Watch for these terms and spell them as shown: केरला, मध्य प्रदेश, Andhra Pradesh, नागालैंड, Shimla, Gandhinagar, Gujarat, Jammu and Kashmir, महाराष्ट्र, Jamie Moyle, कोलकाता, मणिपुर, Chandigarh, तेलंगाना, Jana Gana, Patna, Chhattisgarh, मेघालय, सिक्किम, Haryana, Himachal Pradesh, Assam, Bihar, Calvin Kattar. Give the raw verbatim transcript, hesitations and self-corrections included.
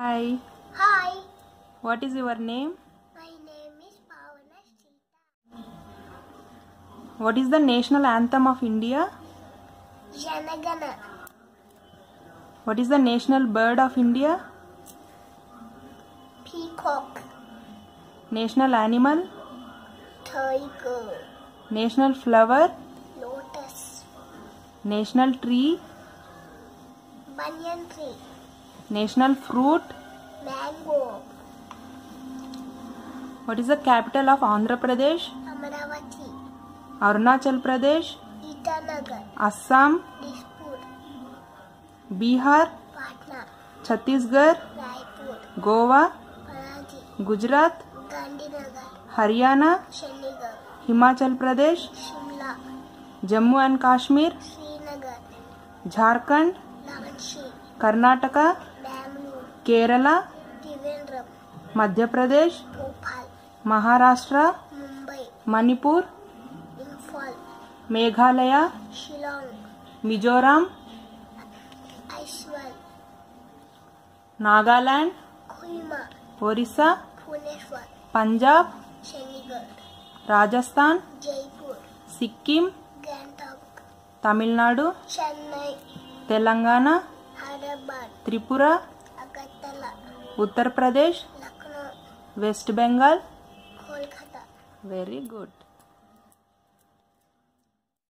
Hi. Hi. What is your name? My name is Pavana Srithaa. What is the national anthem of India? Jana Gana. What is the national bird of India? Peacock. National animal? Tiger. National flower? Lotus. National tree? Banyan tree. National fruit? Mango. What is the capital of Andhra Pradesh? Amaravati. Arunachal Pradesh? Itanagar. Assam? Dispur. Bihar? Patna. Chhattisgarh? Raipur. Goa? Panaji. Gujarat? Gandhinagar. Haryana? Chandigarh. Himachal Pradesh? Shimla. Jammu and Kashmir? Srinagar. Jharkhand? Namanshir. Karnataka? केरला, मध्य प्रदेश, महाराष्ट्र, मणिपुर, मेघालय, Mizoram, नागालैंड, Odisha, Punjab, Rajasthan, सिक्किम, Tamil Nadu, तेलंगाना, Tripura, Uttar Pradesh, waste Bengal, कोलकाता। Very good.